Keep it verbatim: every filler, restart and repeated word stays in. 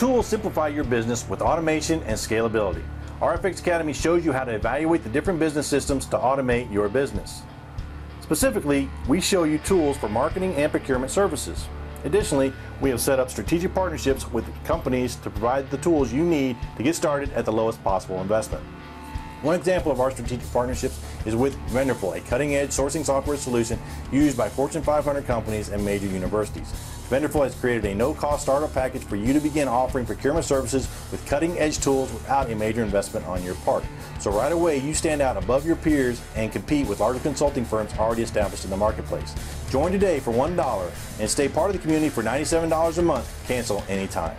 tools simplify your business with automation and scalability. R F X Academy shows you how to evaluate the different business systems to automate your business. Specifically, we show you tools for marketing and procurement services. Additionally, we have set up strategic partnerships with companies to provide the tools you need to get started at the lowest possible investment. One example of our strategic partnerships is with Vendorful, a cutting-edge sourcing software solution used by Fortune five hundred companies and major universities. Vendorful has created a no-cost startup package for you to begin offering procurement services with cutting-edge tools without a major investment on your part. So right away, you stand out above your peers and compete with larger consulting firms already established in the marketplace. Join today for one dollar and stay part of the community for ninety-seven dollars a month. Cancel anytime.